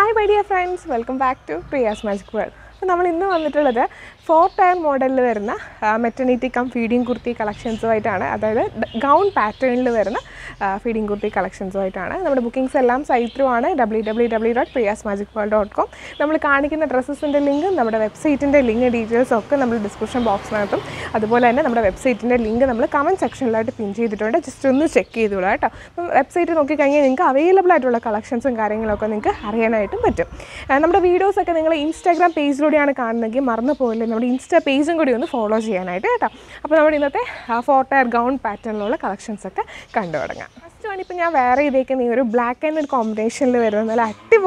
Hi my dear friends, welcome back to Priya's Magic World. So, we have a 4-tier model maternity cum feeding kurti collections. Gown pattern feeding kurti collections. We have bookings site through www.priyasmagicworld.com. We have dresses and link, our website and link details in the description box. That's why our website and link in the comment section. Just check it out. Website available collections and videos Instagram page. If you follow our Insta page, you follow the 4-tier gown pattern collections. First, I wear a black and combination active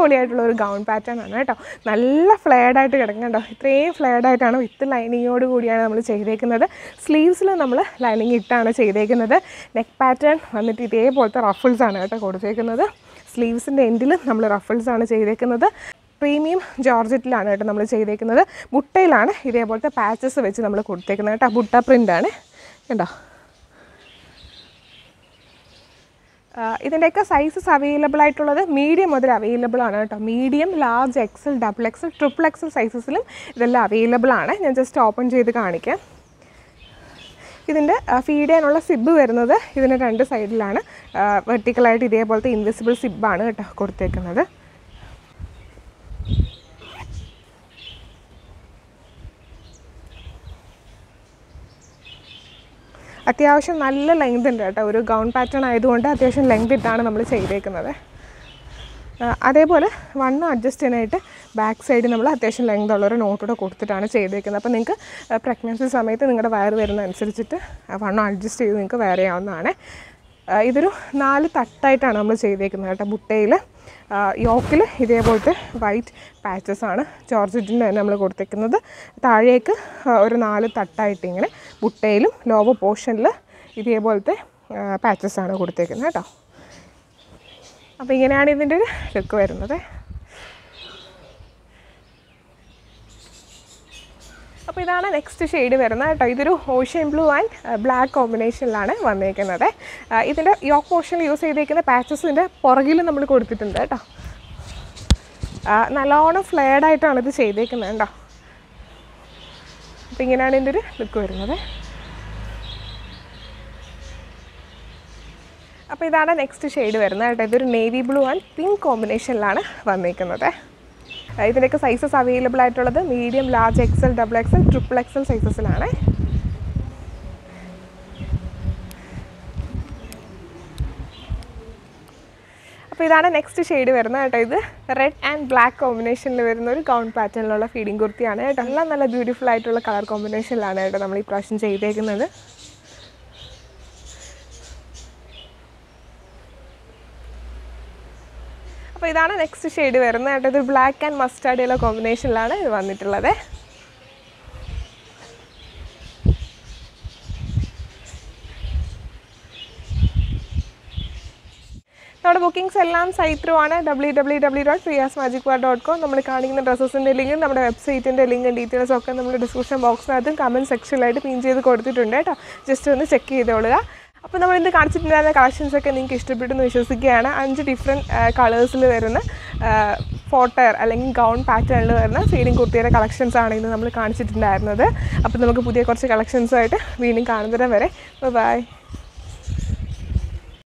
gown pattern. It's flared out. It's flared out with the lining. Sleeves lining. Neck pattern with ruffles. Sleeves end ruffles. Premium Georgette lana item. We have taken that. Butta lana. Here we have patches. We have cut taken that. Butta print lana. This size is available. Medium is available. Medium, large, XL, double XL, triple XL sizes are available. I will just open it. This is a feed and a sib. This is a two side lana. Vertical side. This is invisible sib. Athyavasham nalla length undu ata oru gown pattern ayidukonde athyavasham length ittana nammal cheyidekkunnathu adepole vanna adjust cheyanayite back side nammal athyavasham length ulla oru note oda koduttana cheyidekkunnathu appo ninge pregnancy samayathe ningade wire varuna anusarichittu vanna adjust cheyidu ninge wear cheyavunnana idoru naalu tattayittana nammal cheyidekkunnathu ata buttayile yokkile idepolte white patches aanu georgette nammal koduttekunnathu thaayekku oru naalu tattayitte ingane buttayilum lower portion il idepolte patches aanu koduttekunnathu ട്ടോ appo ingenaanu idinte look varunathu. This is the next shade. This is ocean blue and black combination. This yoke portion use the patches in the porgil number. Nalona flared it under the shade. This is the next shade. This is navy blue and pink combination. This size is available at medium, large, XL, double XL, triple XL sizes. The next shade is red and black combination. Gown pattern feeding kurti aanu beautiful color combination. This is the next shade. This is black and mustard combination. This is the booking site through www.priyasmagicworld.com. We have the dresses and link, our website and link and details in the description box and comment section. Just check it out. If you have a collection, you can use 5 different colors. 4-tier or gown pattern feeding collections. If you have collections, you can use them. Bye-bye.